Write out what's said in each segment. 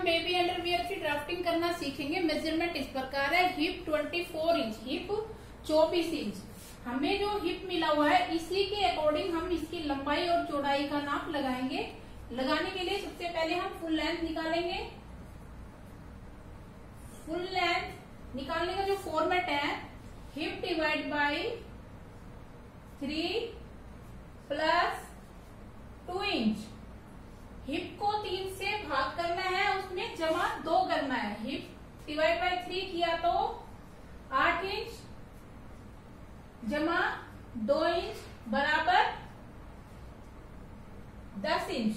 हम baby underwear की drafting करना सीखेंगे। मेजरमेंट इस प्रकार है, हिप 24 इंच, हिप 24 इंच। हमें जो हिप मिला हुआ है इसी के अकॉर्डिंग हम इसकी लंबाई और चौड़ाई का नाप लगाएंगे। लगाने के लिए सबसे पहले हम फुल लेंथ निकालेंगे। फुल लेंथ निकालने का जो फॉर्मेट है, hip divide by 3 plus 2 inch. Hip को 3 से भाग करना है, उसमें जमा 2 करना है। हिप डिवाइड बाय 3 किया तो 8 इंच जमा 2 इंच बराबर 10 इंच।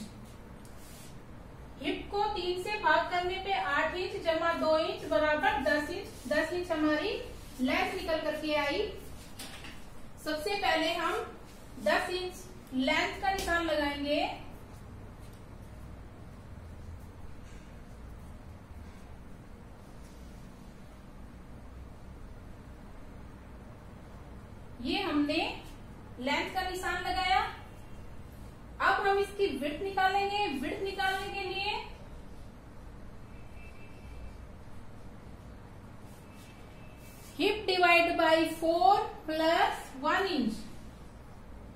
हिप को 3 से भाग करने पे 8 इंच जमा 2 इंच बराबर 10 इंच। 10 इंच हमारी लेंथ निकल करके आई। सबसे पहले हम 10 इंच लेंथ का निशान लगाएंगे। ये हमने लेंथ का निशान लगाया। अब हम इसकी विड्थ निकालेंगे। विड्थ निकालने के लिए hip divide by 4 plus 1 inch.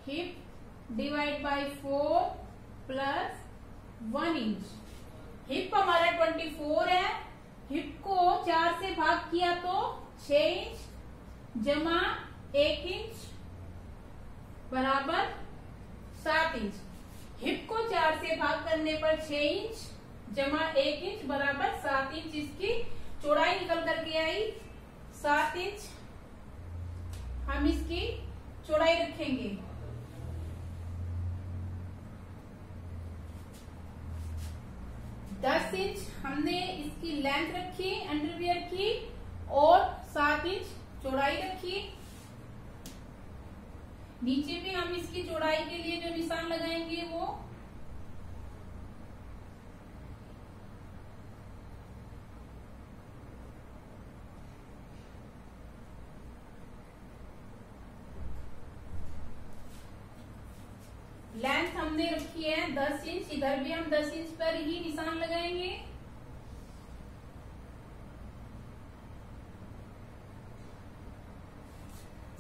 Hip divide by 4 plus 1 inch. Hip हमारा 24 है, हिप को 4 से भाग किया तो 6 इंच जमा 1 इंच बराबर 7 इंच। हिप को 4 से भाग करने पर 6 इंच जमा 1 इंच बराबर 7 इंच इसकी चौड़ाई निकल करके आई। 7 इंच हम इसकी चौड़ाई रखेंगे। दस इंच हमने इसकी लेंथ रखी अंडरवियर की और 7 इंच चौड़ाई रखी। नीचे भी हम इसकी चौड़ाई के लिए जो निशान लगाएंगे वो लेंथ हमने रखी है 10 इंच। इधर भी हम 10 इंच पर ही निशान लगाएंगे।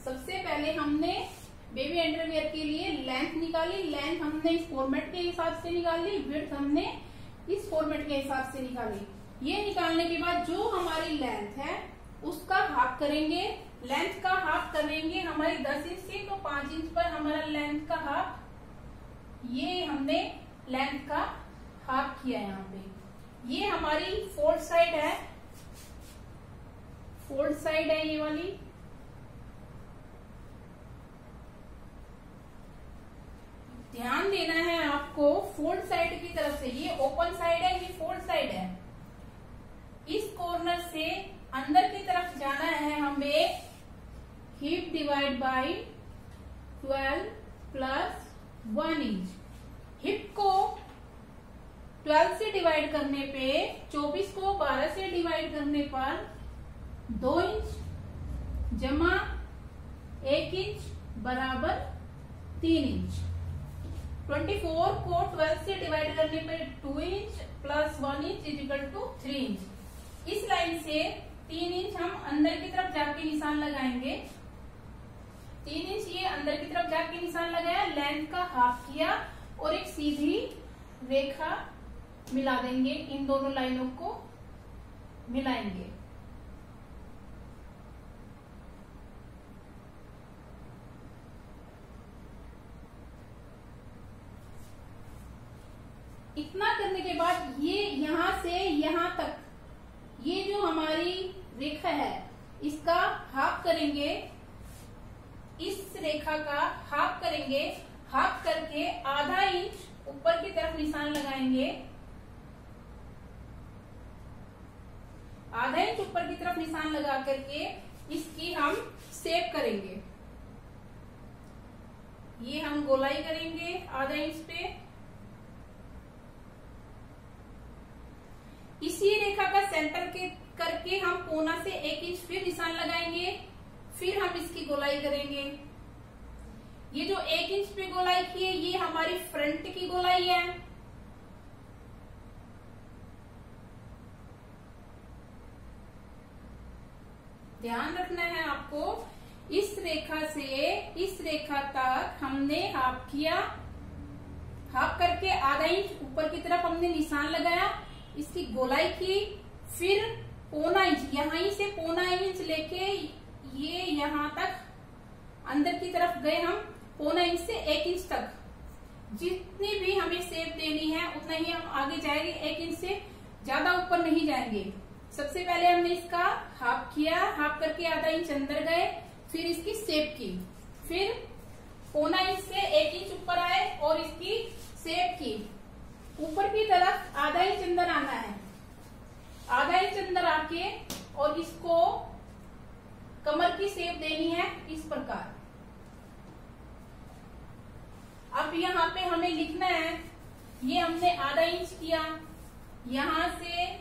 सबसे पहले हमने बेबी अंडरवियर के लिए लेंथ निकाली। लेंथ हमने इस फॉर्मेट के हिसाब से निकाली, विड्थ हमने इस फॉर्मेट के हिसाब से निकाली। ये निकालने के बाद जो हमारी लेंथ है उसका हाफ करेंगे। लेंथ का हाफ करेंगे हमारी 10 इंच से, तो 5 इंच पर हमारा लेंथ का हाफ। ये हमने लेंथ का हाफ किया यहाँ पे। ये हमारी फोल्ड साइड है, फोल्ड साइड है ये वाली। ध्यान देना है आपको फोल्ड साइड की तरफ से, ये ओपन साइड है, ये फोल्ड साइड है। इस कॉर्नर से अंदर की तरफ जाना है हमें। Hip divide by 12 plus 1 inch. Hip को 12 से डिवाइड करने पे, 24 को 12 से डिवाइड करने पर 2 इंच जमा 1 इंच बराबर 3 इंच। 24 को 12 से डिवाइड करने पर 2 inch plus 1 inch equal to 3 inch. इस लाइन से 3 इंच हम अंदर की तरफ जाके निशान लगाएंगे। 3 इंच ये अंदर की तरफ जाके निशान लगाया, लेंथ का हाफ किया और एक सीधी रेखा मिला देंगे। इन दोनों लाइनों को मिलाएंगे। इतना करने के बाद ये यहाँ से यहाँ तक ये जो हमारी रेखा है इसका हाफ करेंगे। इस रेखा का हाफ करेंगे। हाफ करके आधा इंच ऊपर की तरफ निशान लगाएंगे। आधा इंच ऊपर की तरफ निशान लगा करके इसकी हम शेप करेंगे। ये हम गोलाई करेंगे आधा इंच पे। इसी रेखा का सेंटर के करके हम कोना से 1 इंच फिर निशान लगाएंगे। फिर हम इसकी गोलाई करेंगे। ये जो 1 इंच पे गोलाई की है ये हमारी फ्रंट की गोलाई है। ध्यान रखना है आपको। इस रेखा से इस रेखा तक हमने हाफ किया, हाफ करके आधा इंच ऊपर की तरफ हमने निशान लगाया, इसकी गोलाई की, फिर पौना इंच, यहाँ से पौना इंच लेके ये यहाँ तक अंदर की तरफ गए हम, पौना इंच से एक इंच तक। जितनी भी हमें शेप देनी है उतना ही हम आगे जाएंगे, एक इंच से ज्यादा ऊपर नहीं जाएंगे। सबसे पहले हमने इसका हाफ किया, हाफ करके आधा इंच अंदर गए, फिर इसकी शेप की, फिर पौना इंच से एक इंच ऊपर आए और इसकी शेप की। ऊपर की तरफ आधा इंच अंदर आना है, आधा इंच अंदर आके और इसको कमर की शेप देनी है इस प्रकार। अब यहाँ पे हमें लिखना है, ये हमने आधा इंच किया, यहाँ से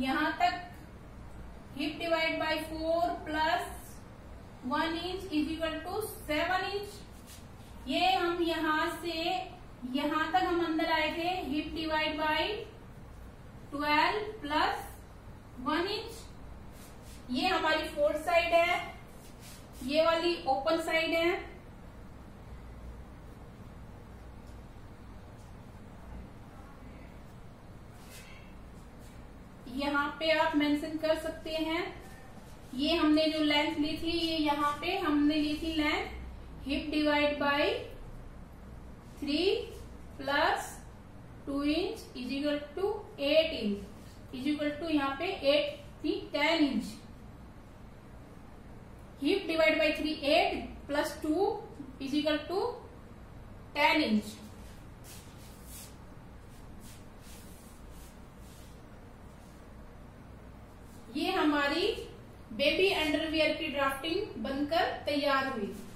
यहाँ तक hip divide by 4 plus 1 inch is equal to 7 inch. ये हम यहाँ से यहाँ तक हम अंदर आए थे, hip divide by 12 plus 1 inch. ये हमारी फोर्थ साइड है, ये वाली ओपन साइड है। यहाँ पे आप मेंशन कर सकते हैं, ये हमने जो लेंथ ली थी, ये यहाँ पे हमने ली थी length hip divide by 3 plus 2 inch is equal to 8 inch is equal to यहाँ पे 8 थी 10 inch. Hip divide by 3 8 plus 2 is equal to 10 inch. ये हमारी बेबी अंडरवियर की ड्राफ्टिंग बनकर तैयार हुई।